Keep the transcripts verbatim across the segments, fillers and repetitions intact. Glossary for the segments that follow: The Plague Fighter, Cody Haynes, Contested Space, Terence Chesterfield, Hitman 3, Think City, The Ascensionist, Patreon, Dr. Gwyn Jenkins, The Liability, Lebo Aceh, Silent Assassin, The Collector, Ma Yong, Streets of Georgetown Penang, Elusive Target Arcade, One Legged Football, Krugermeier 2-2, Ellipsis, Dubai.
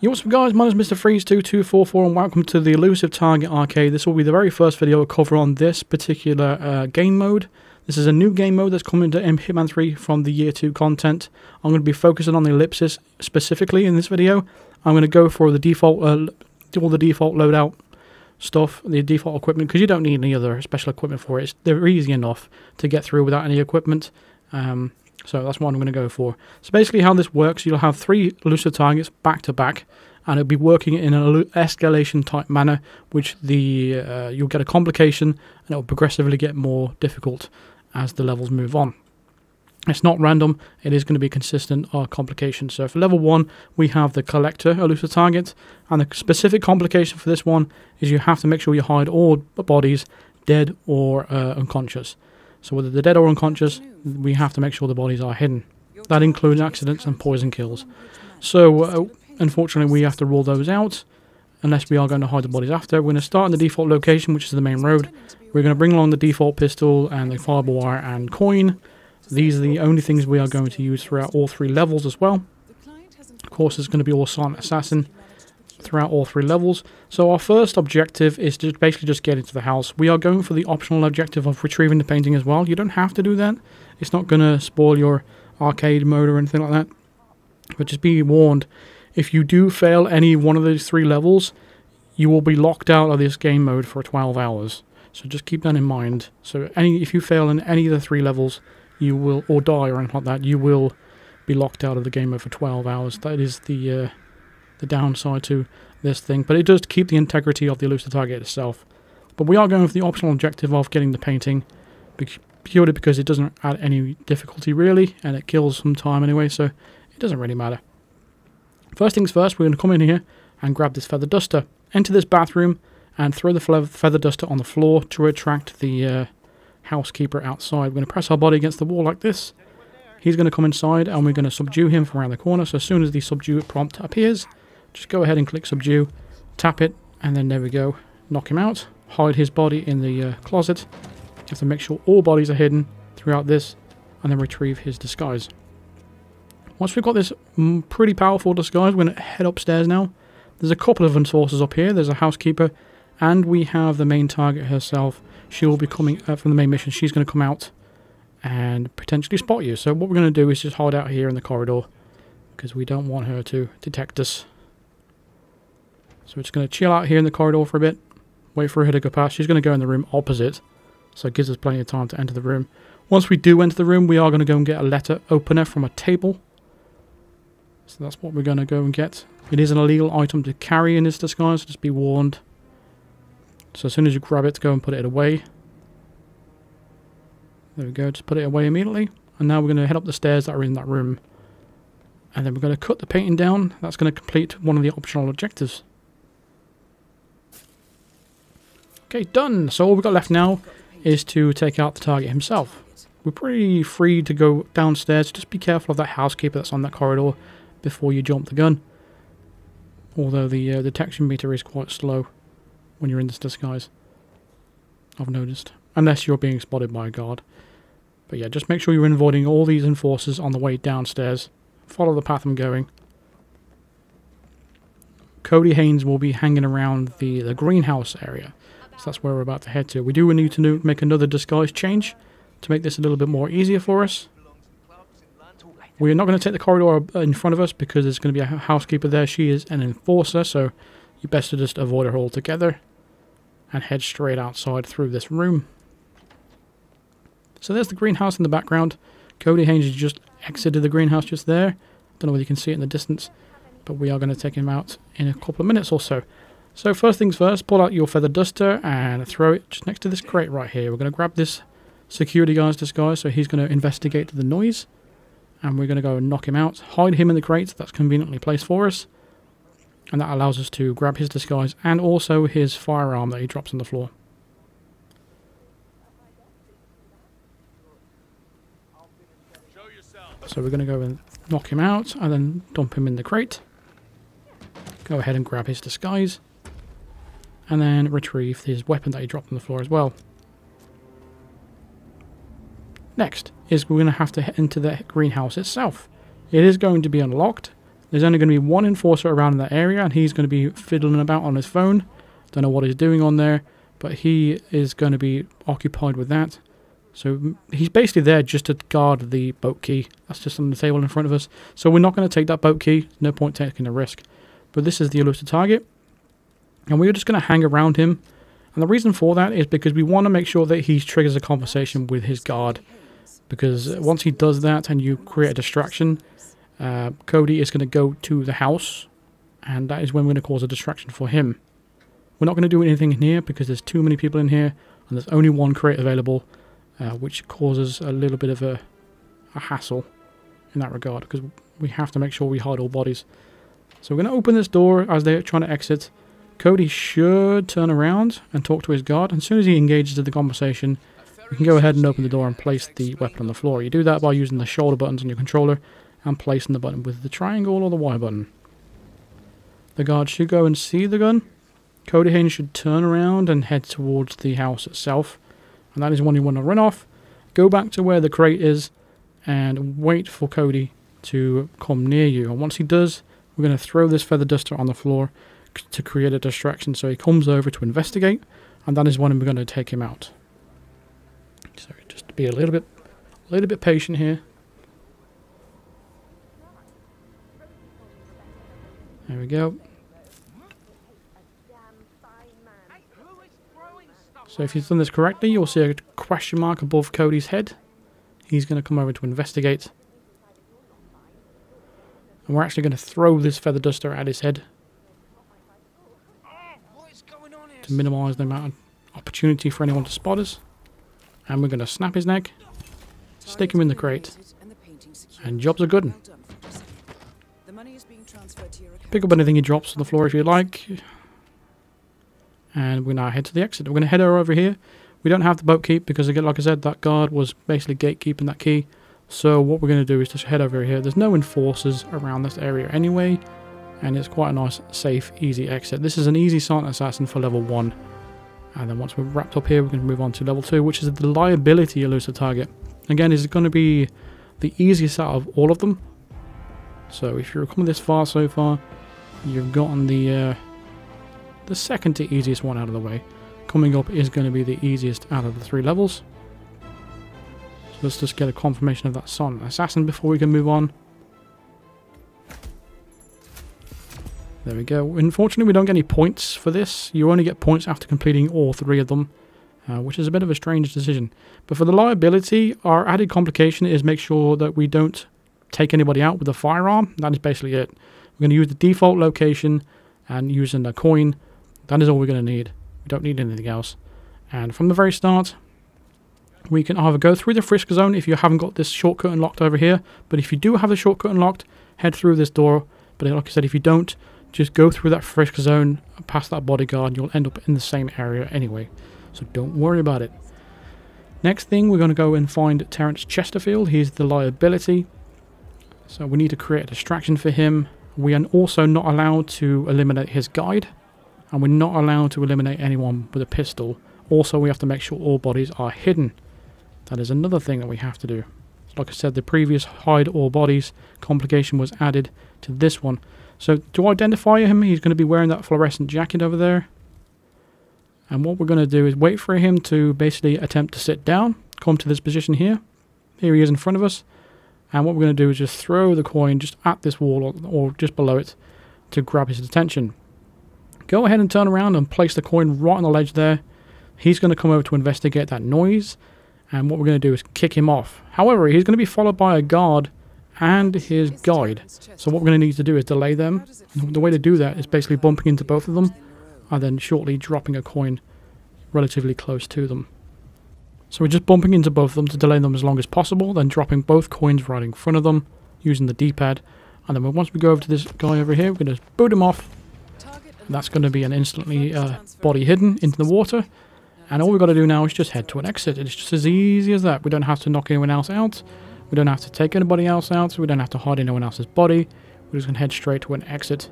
Yo, what's up guys, my name is Mister Freeze two two four four and welcome to the Elusive Target Arcade. This will be the very first video I'll cover on this particular uh, game mode. This is a new game mode that's coming to Hitman three from the year two content. I'm going to be focusing on the ellipsis specifically in this video. I'm going to go for the default, uh, all the default loadout stuff, the default equipment, because you don't need any other special equipment for it. It's, they're easy enough to get through without any equipment. Um, So that's what I'm going to go for. So basically how this works, you'll have three elusive targets back to back, and it'll be working in an escalation type manner, which the uh, you'll get a complication, and it'll progressively get more difficult as the levels move on. It's not random, it is going to be consistent or complication. So for level one, we have the collector elusive target, and the specific complication for this one is you have to make sure you hide all bodies, dead or uh, unconscious. So whether they're dead or unconscious, we have to make sure the bodies are hidden. That includes accidents and poison kills. So, uh, unfortunately, we have to rule those out, unless we are going to hide the bodies after. We're going to start in the default location, which is the main road. We're going to bring along the default pistol and the fireball wire and coin. These are the only things we are going to use throughout all three levels as well. Of course, there's going to be all silent assassin throughout all three levels. So our first objective is to basically just get into the house. We are going for the optional objective of retrieving the painting as well. You don't have to do that. It's not going to spoil your arcade mode or anything like that. But just be warned, if you do fail any one of those three levels, you will be locked out of this game mode for twelve hours. So just keep that in mind. So any if you fail in any of the three levels, you will, or die or anything like that, you will be locked out of the game mode for twelve hours. That is the... Uh, the downside to this thing, but it does keep the integrity of the elusive target itself. But we are going for the optional objective of getting the painting, purely because it doesn't add any difficulty really, and it kills some time anyway, so it doesn't really matter. First things first, we're going to come in here and grab this feather duster, enter this bathroom, and throw the feather duster on the floor to attract the uh, housekeeper outside. We're going to press our body against the wall like this. He's going to come inside, and we're going to subdue him from around the corner. So as soon as the subdue prompt appears, just go ahead and click subdue, tap it, and then there we go. Knock him out, hide his body in the uh, closet. You have to make sure all bodies are hidden throughout this, and then retrieve his disguise. Once we've got this mm, pretty powerful disguise, we're going to head upstairs now. There's a couple of resources up here. There's a housekeeper, and we have the main target herself. She will be coming uh, from the main mission. She's going to come out and potentially spot you. So what we're going to do is just hide out here in the corridor, because we don't want her to detect us. So we're just going to chill out here in the corridor for a bit, wait for her to go past. She's going to go in the room opposite, so it gives us plenty of time to enter the room. Once we do enter the room, we are going to go and get a letter opener from a table. So that's what we're going to go and get. It is an illegal item to carry in this disguise, so just be warned. So as soon as you grab it, go and put it away. There we go, just put it away immediately. And now we're going to head up the stairs that are in that room. And then we're going to cut the painting down. That's going to complete one of the optional objectives. Okay, done. So all we've got left now is to take out the target himself. We're pretty free to go downstairs. Just be careful of that housekeeper that's on that corridor before you jump the gun. Although the uh, detection meter is quite slow when you're in this disguise, I've noticed. Unless you're being spotted by a guard. But yeah, just make sure you're avoiding all these enforcers on the way downstairs. Follow the path I'm going. Cody Haynes will be hanging around the, the greenhouse area. So that's where we're about to head to. We do need to make another disguise change to make this a little bit more easier for us. We're not going to take the corridor in front of us because there's going to be a housekeeper there. She is an enforcer, so you best to just avoid her altogether and head straight outside through this room. So there's the greenhouse in the background. Cody Haynes has just exited the greenhouse just there. Don't know whether you can see it in the distance, but we are going to take him out in a couple of minutes or so. So first things first, pull out your feather duster and throw it just next to this crate right here. We're going to grab this security guard's disguise, so he's going to investigate the noise. And we're going to go and knock him out. Hide him in the crate that's conveniently placed for us. And that allows us to grab his disguise and also his firearm that he drops on the floor. So we're going to go and knock him out and then dump him in the crate. Go ahead and grab his disguise. And then retrieve his weapon that he dropped on the floor as well. Next is we're going to have to head into the greenhouse itself. It is going to be unlocked. There's only going to be one enforcer around in that area, and he's going to be fiddling about on his phone. Don't know what he's doing on there, but he is going to be occupied with that. So he's basically there just to guard the boat key. That's just on the table in front of us. So we're not going to take that boat key. No point taking a risk. But this is the elusive target, and we're just going to hang around him. And the reason for that is because we want to make sure that he triggers a conversation with his guard. Because once he does that and you create a distraction, uh, Cody is going to go to the house, and that is when we're going to cause a distraction for him. We're not going to do anything in here because there's too many people in here, and there's only one crate available, uh, which causes a little bit of a, a hassle in that regard, because we have to make sure we hide all bodies. So we're going to open this door as they're trying to exit. Cody should turn around and talk to his guard. As soon as he engages in the conversation, you can go ahead and open the door and place the weapon on the floor. You do that by using the shoulder buttons on your controller and placing the button with the triangle or the Y button. The guard should go and see the gun. Cody Haynes should turn around and head towards the house itself. And that is when you want to run off, go back to where the crate is, and wait for Cody to come near you. And once he does, we're going to throw this feather duster on the floor to create a distraction so he comes over to investigate, and that is when we're going to take him out. So just be a little bit a little bit patient here. There we go. So if you've done this correctly, you'll see a question mark above Cody's head. He's going to come over to investigate. And we're actually going to throw this feather duster at his head to minimise the amount of opportunity for anyone to spot us. And we're going to snap his neck, stick him in the crate, and jobs are good. Pick up anything he drops on the floor if you like. And we're now head to the exit. We're going to head over here. We don't have the boat key because, again, like I said, that guard was basically gatekeeping that key. So what we're going to do is just head over here. There's no enforcers around this area anyway, and it's quite a nice, safe, easy exit. This is an easy silent assassin for level one. And then once we're wrapped up here, we're going to move on to level two, which is the liability elusive target. Again, this is going to be the easiest out of all of them. So if you're coming this far so far, you've gotten the uh, the second to easiest one out of the way. Coming up is going to be the easiest out of the three levels. So let's just get a confirmation of that silent assassin before we can move on. There we go. Unfortunately, we don't get any points for this. You only get points after completing all three of them, uh, which is a bit of a strange decision. But for the liability, our added complication is make sure that we don't take anybody out with a firearm. That is basically it. We're going to use the default location and using a coin. That is all we're going to need. We don't need anything else. And from the very start, we can either go through the frisk zone if you haven't got this shortcut unlocked over here. But if you do have the shortcut unlocked, head through this door. But like I said, if you don't, just go through that frisk zone, past that bodyguard, and you'll end up in the same area anyway. So don't worry about it. Next thing, we're going to go and find Terence Chesterfield. He's the liability. So we need to create a distraction for him. We are also not allowed to eliminate his guide. And we're not allowed to eliminate anyone with a pistol. Also, we have to make sure all bodies are hidden. That is another thing that we have to do. So like I said, the previous hide all bodies complication was added to this one. So to identify him, he's going to be wearing that fluorescent jacket over there. And what we're going to do is wait for him to basically attempt to sit down, come to this position here. Here he is in front of us. And what we're going to do is just throw the coin just at this wall or, or just below it to grab his attention. Go ahead and turn around and place the coin right on the ledge there. He's going to come over to investigate that noise. And what we're going to do is kick him off. However, he's going to be followed by a guard and his guide. So what we're going to need to do is delay them. And the way to do that is basically bumping into both of them and then shortly dropping a coin relatively close to them. So we're just bumping into both of them to delay them as long as possible, then dropping both coins right in front of them using the D-pad. And then once we go over to this guy over here, we're going to boot him off. And that's going to be an instantly uh, body hidden into the water. And all we've got to do now is just head to an exit. It's just as easy as that. We don't have to knock anyone else out. We don't have to take anybody else out. We don't have to hide anyone else's body. We're just going to head straight to an exit.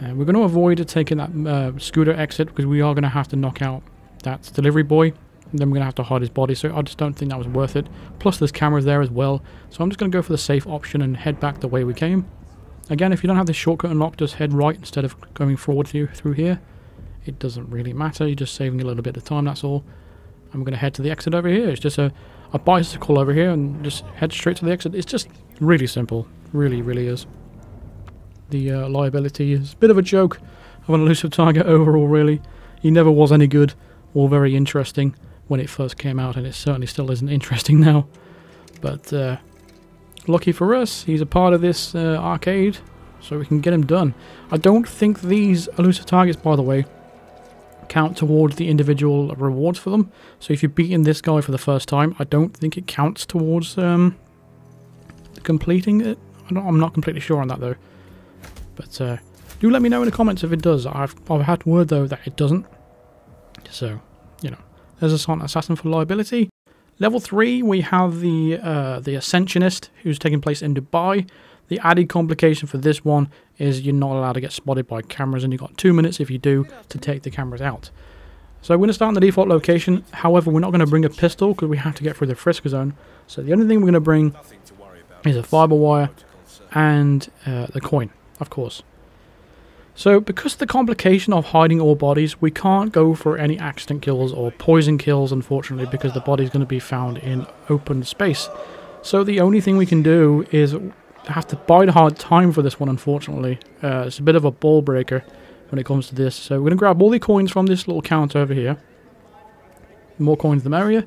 And we're going to avoid taking that uh, scooter exit because we are going to have to knock out that delivery boy. And then we're going to have to hide his body. So I just don't think that was worth it. Plus there's cameras there as well. So I'm just going to go for the safe option and head back the way we came. Again, if you don't have this shortcut unlocked, just head right instead of going forward through, through here. It doesn't really matter, you're just saving a little bit of time, that's all. I'm going to head to the exit over here. It's just a, a bicycle over here and just head straight to the exit. It's just really simple. Really, really is. The uh, liability is a bit of a joke of an Elusive Target overall, really. He never was any good or very interesting when it first came out, and it certainly still isn't interesting now. But uh, lucky for us, he's a part of this uh, arcade, so we can get him done. I don't think these Elusive Targets, by the way, count towards the individual rewards for them. So if you're beating this guy for the first time, I don't think it counts towards um, completing it. I don't, I'm not completely sure on that, though. But uh, do let me know in the comments if it does. I've, I've had word, though, that it doesn't. So, you know, there's a Silent Assassin for liability. Level three, we have the, uh, the Ascensionist, who's taking place in Dubai. The added complication for this one is you're not allowed to get spotted by cameras, and you've got two minutes if you do to take the cameras out. So we're going to start in the default location. However, we're not going to bring a pistol because we have to get through the frisk zone. So the only thing we're going to bring is a fiber wire and uh, the coin, of course. So because of the complication of hiding all bodies, we can't go for any accident kills or poison kills, unfortunately, because the body's going to be found in open space. So the only thing we can do is have to bide hard time for this one, unfortunately. Uh, it's a bit of a ball breaker when it comes to this. So we're going to grab all the coins from this little counter over here. The more coins the merrier.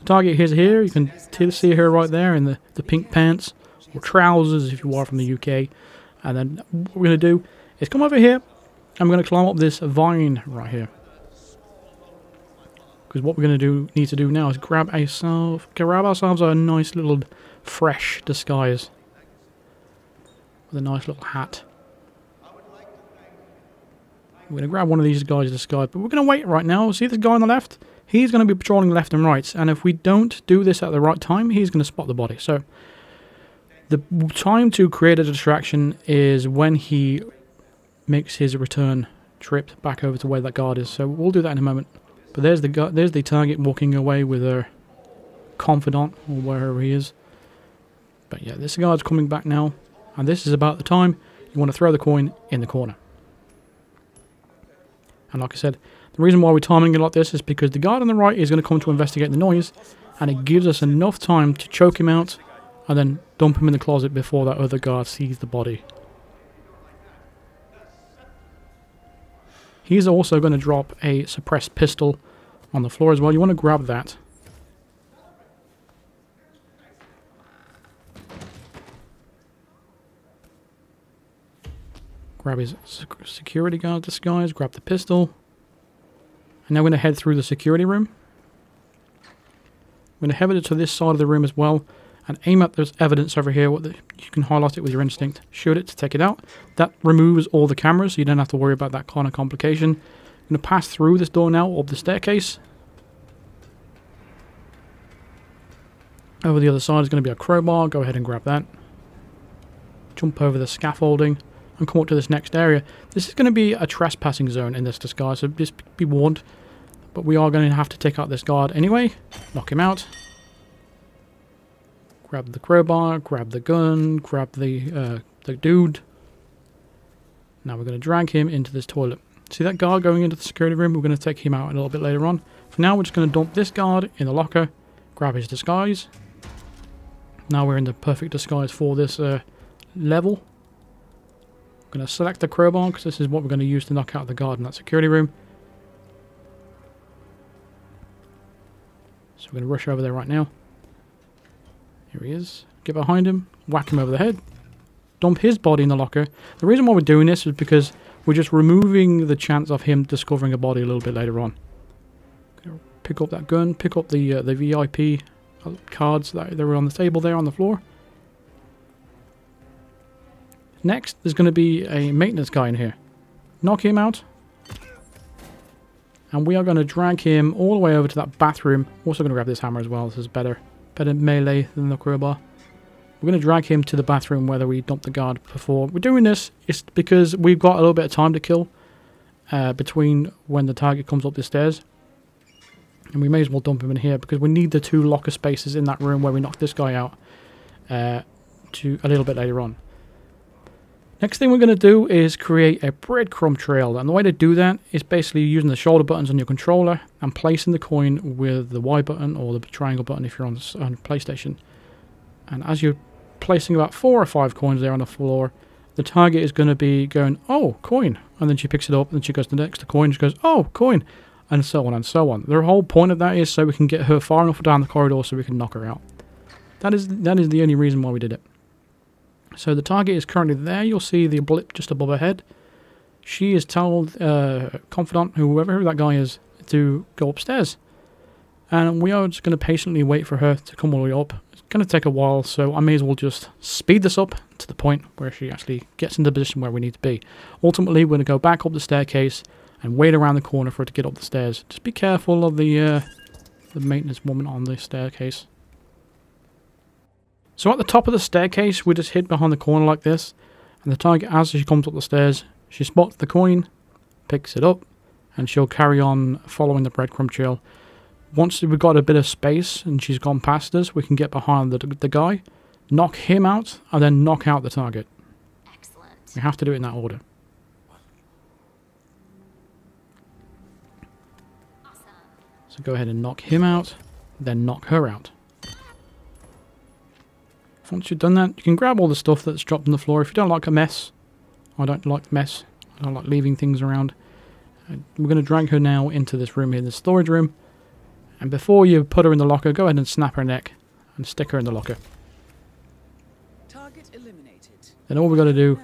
The target is here. You can see her right there in the, the pink pants, or trousers if you are from the U K. And then what we're going to do is come over here. I'm going to climb up this vine right here. Because what we're going to do need to do now is grab ourselves, grab ourselves a nice little fresh disguise. With a nice little hat. We're going to grab one of these guys disguised, but we're going to wait right now. See this guy on the left? He's going to be patrolling left and right, and if we don't do this at the right time, he's going to spot the body. So the time to create a distraction is when he makes his return trip back over to where that guard is. So we'll do that in a moment. But there's the guy, there's the target walking away with her confidant or wherever he is. But yeah, this guard's coming back now. And this is about the time you want to throw the coin in the corner. And like I said, the reason why we're timing it like this is because the guard on the right is going to come to investigate the noise, and it gives us enough time to choke him out and then dump him in the closet before that other guard sees the body. He's also going to drop a suppressed pistol on the floor as well. You want to grab that. Grab his security guard disguise, grab the pistol. And now we're going to head through the security room. I'm going to head it to this side of the room as well and aim at this evidence over here. What the, you can highlight it with your instinct. Shoot it to take it out. That removes all the cameras, so you don't have to worry about that kind of complication. I'm going to pass through this door now, up the staircase. Over the other side is going to be a crowbar. Go ahead and grab that. Jump over the scaffolding. And come up to this next area. This is going to be a trespassing zone in this disguise, so just be warned. But we are going to have to take out this guard anyway. Knock him out. Grab the crowbar, grab the gun, grab the uh, the dude. Now we're going to drag him into this toilet. See that guard going into the security room? We're going to take him out a little bit later on. For now, we're just going to dump this guard in the locker, grab his disguise. Now we're in the perfect disguise for this uh, level. Going to select the crowbar because this is what we're going to use to knock out the guard in that security room. So we're going to rush over there right now. Here he is. Get behind him. Whack him over the head. Dump his body in the locker. The reason why we're doing this is because we're just removing the chance of him discovering a body a little bit later on. Pick up that gun. Pick up the uh, the V I P cards that were on the table there on the floor. Next, there's going to be a maintenance guy in here. Knock him out. And we are going to drag him all the way over to that bathroom. Also going to grab this hammer as well. This is better. Better melee than the crowbar. We're going to drag him to the bathroom where we dumped the guard before. We're doing this is because we've got a little bit of time to kill uh, between when the target comes up the stairs. And we may as well dump him in here because we need the two locker spaces in that room where we knocked this guy out uh, to a little bit later on. Next thing we're going to do is create a breadcrumb trail, and the way to do that is basically using the shoulder buttons on your controller and placing the coin with the Y button or the triangle button if you're on, on PlayStation. And as you're placing about four or five coins there on the floor, the target is going to be going, oh, coin, and then she picks it up and she goes to the next coin, she goes, oh, coin, and so on and so on. The whole point of that is so we can get her far enough down the corridor so we can knock her out. That is, that is the only reason why we did it. So the target is currently there. You'll see the blip just above her head. She is told, uh, confidant, whoever that guy is, to go upstairs. And we are just going to patiently wait for her to come all the way up. It's going to take a while, so I may as well just speed this up to the point where she actually gets into the position where we need to be. Ultimately, we're going to go back up the staircase and wait around the corner for her to get up the stairs. Just be careful of the, uh, the maintenance woman on the staircase. So at the top of the staircase, we just hid behind the corner like this, and the target, as she comes up the stairs, she spots the coin, picks it up, and she'll carry on following the breadcrumb trail. Once we've got a bit of space and she's gone past us, we can get behind the, the guy, knock him out, and then knock out the target. Excellent. We have to do it in that order. Awesome. So go ahead and knock him out, then knock her out. Once you've done that, you can grab all the stuff that's dropped on the floor. If you don't like a mess, I don't like mess, I don't like leaving things around. We're going to drag her now into this room here, this storage room. And before you put her in the locker, go ahead and snap her neck and stick her in the locker. Target eliminated. Then all we've got to do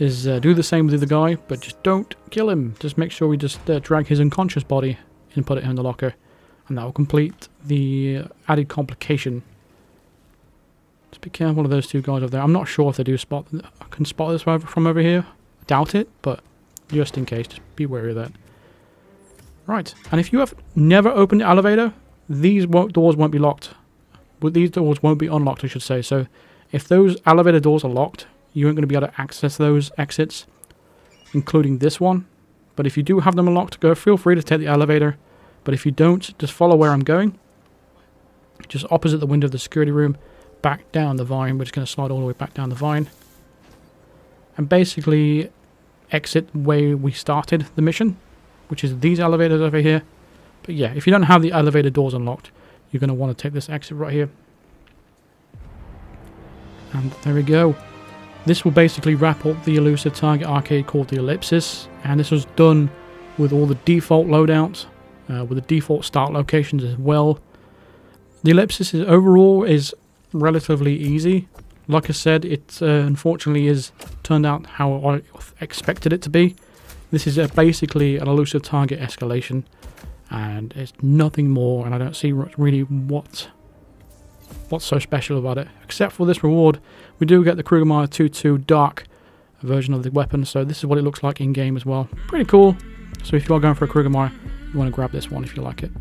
is uh, do the same with the guy, but just don't kill him. Just make sure we just uh, drag his unconscious body and put it in the locker. And that will complete the added complication. Just be careful of those two guys over there. I'm not sure if they do spot. I can spot this from over here. Doubt it, but just in case, just be wary of that. Right, and if you have never opened the elevator, these won't, doors won't be locked. But these doors won't be unlocked, I should say. So if those elevator doors are locked, you aren't going to be able to access those exits, including this one. But if you do have them unlocked, go. Feel free to take the elevator. But if you don't, just follow where I'm going. Just opposite the window of the security room. Back down the vine. We're just going to slide all the way back down the vine and basically exit where we started the mission, which is these elevators over here. But yeah, if you don't have the elevator doors unlocked, you're going to want to take this exit right here. And there we go. This will basically wrap up the Elusive Target Arcade called the Ellipsis, and this was done with all the default loadouts, uh, with the default start locations as well. The Ellipsis is overall is relatively easy. Like I said, it uh, unfortunately is turned out how I expected it to be. This is uh, basically an elusive target escalation, and it's nothing more, and I don't see really what what's so special about it, except for this reward. We do get the Krugermeier two two dark version of the weapon, so this is what it looks like in game as well. Pretty cool. So if you are going for a Krugermeier, you want to grab this one if you like it.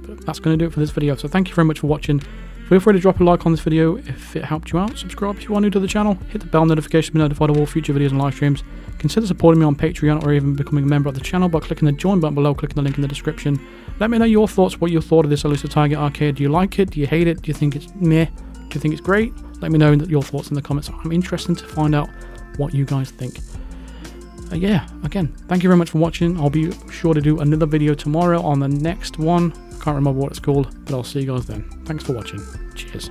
But that's going to do it for this video, so thank you very much for watching. Feel free to drop a like on this video if it helped you out. Subscribe if you are new to the channel. Hit the bell notification to be notified of all future videos and live streams. Consider supporting me on Patreon or even becoming a member of the channel by clicking the join button below, clicking the link in the description. Let me know your thoughts, what you thought of this Elusive Target Arcade. Do you like it? Do you hate it? Do you think it's meh? Do you think it's great? Let me know your thoughts in the comments. I'm interested to find out what you guys think. Uh, yeah, again, thank you very much for watching. I'll be sure to do another video tomorrow on the next one. Can't remember what it's called, but I'll see you guys then. Thanks for watching. Cheers.